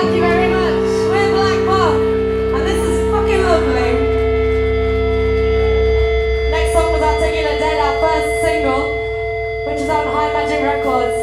Thank you very much. We're Black Moth, and this is fucking lovely. Next song was The Articulate Dead, our first single, which is on High Magic Records.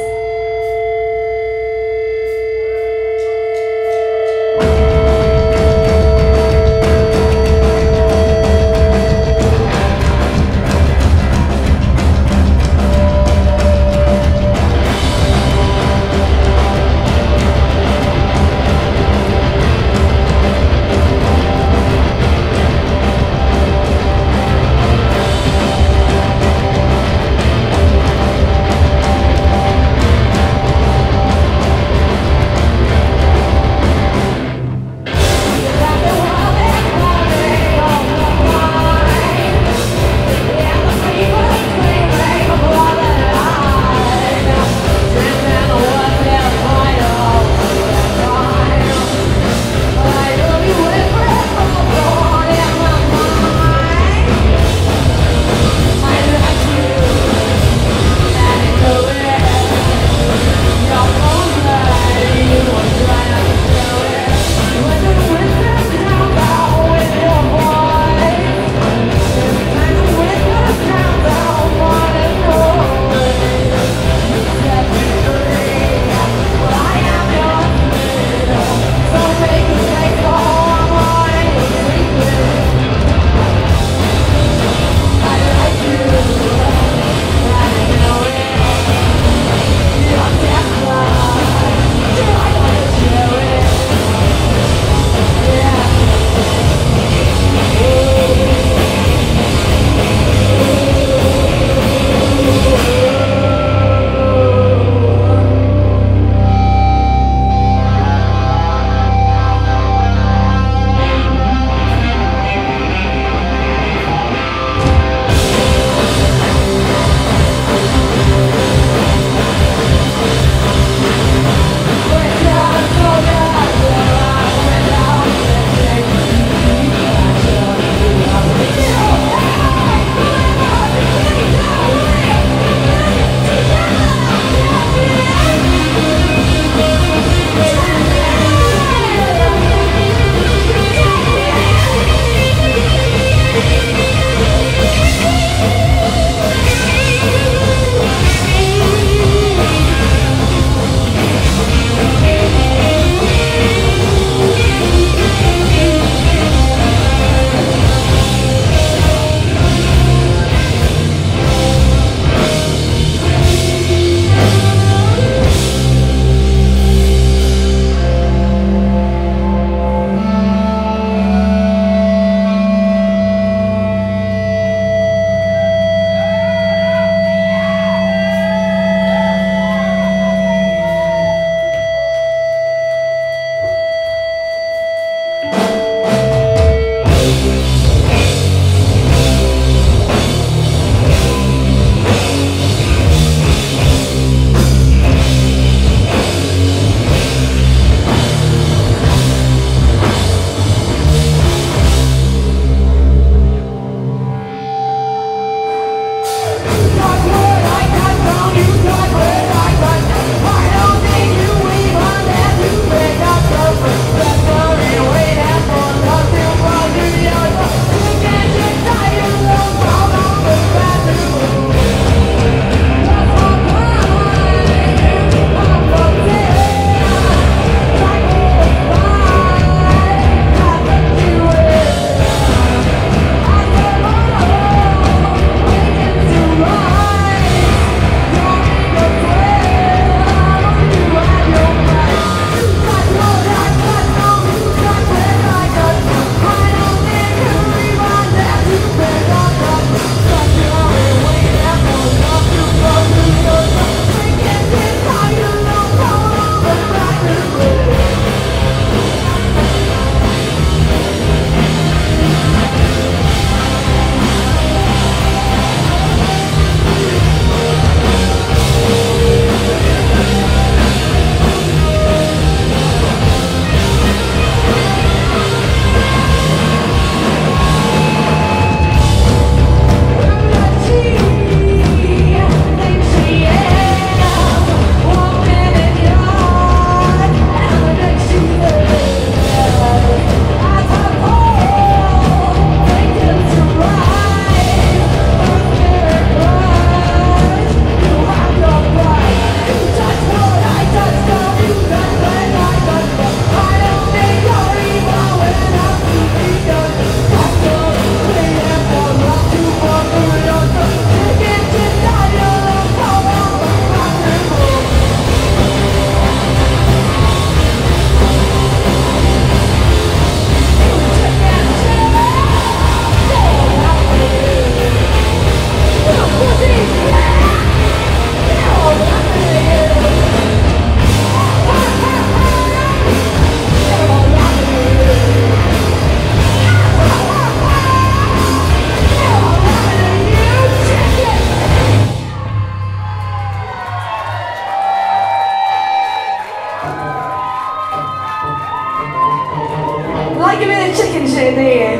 Gotta give it a chicken shit there.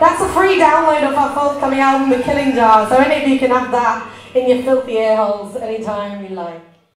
That's a free download of our forthcoming album, The Killing Jar, so any of you can have that in your filthy ear holes anytime you like.